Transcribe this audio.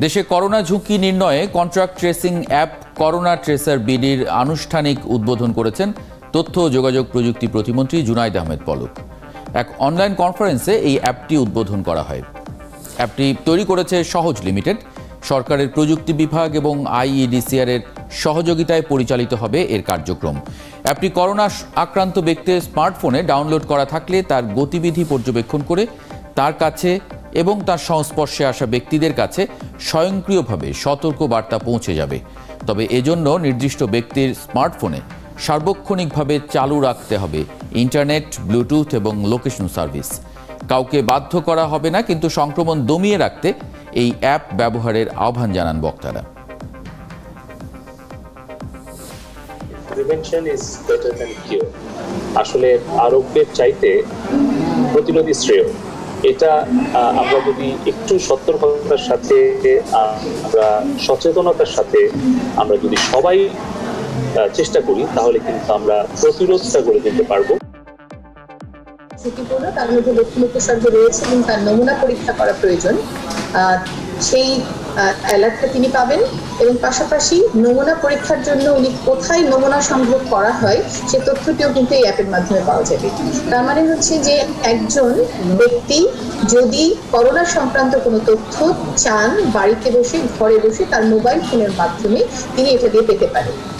देशे करोना झुंकी निर्णये contract tracing app corona tracer बिडिर आनुष्ठानिक उद्बोधन करेছেন তথ্য ও যোগাযোগ প্রযুক্তি প্রতিমন্ত্রী জুনায়েদ আহমেদ পলক। এক অনলাইন কনফারেন্সে এই অ্যাপটি উদ্বোধন করা হয়। অ্যাপটি তৈরি করেছে সহজ লিমিটেড। সরকারের প্রযুক্তি বিভাগ এবং IEDCR এর সহযোগিতায় পরিচালিত হবে এর কার্যক্রম। অ্যাপটি করোনা আক্রান্ত ব্যক্তির স্মার্টফোনে ডাউনলোড করা থাকলে তার গতিবিধি পর্যবেক্ষণ করে তার কাছে এবং তার সংস্পর্শে আসা ব্যক্তিদের কাছে স্বয়ংক্রিয়ভাবে সতর্ক বার্তা পৌঁছে যাবে। তবে এজন্য নির্দিষ্ট ব্যক্তির স্মার্টফোনে সার্বক্ষণিকভাবে চালু রাখতে হবে ইন্টারনেট, ব্লুটুথ এবং লোকেশন সার্ভিস। কাউকে বাধ্য করা হবে না, কিন্তু সংক্রমণ দমিয়ে রাখতে এই অ্যাপ ব্যবহারের আহ্বান জানান বক্তারা। Prevention is better than cure. আসলে আরোগ্যের চাইতে প্রতিরোধই শ্রেয়। এটা আমরা যদি একটু সতর্কতার সাথে, আমরা সচেতনতার সাথে আমরা যদি সবাই চেষ্টা করি, তাহলে কিন্তু আমরা প্রতিরোধটা গড়ে তুলতে পারবো। ঝুঁকিপূর্ণ তার মধ্যে লক্ষণ উপসর্গ রয়েছে এবং তার নমুনা পরীক্ষা করা প্রয়োজন, সেই অ্যালার্টটা তিনি পাবেন। এবং পাশাপাশি নমুনা পরীক্ষার জন্য উনি কোথায় নমুনা সংগ্রহ করা হয় সে তথ্যটিও কিন্তু এই অ্যাপের মাধ্যমে পাওয়া যাবে। তার মানে হচ্ছে যে একজন ব্যক্তি যদি করোনা সংক্রান্ত কোনো তথ্য চান, বাড়িতে বসে, ঘরে বসে তার মোবাইল ফোনের মাধ্যমে তিনি এটা দিয়ে পেতে পারেন।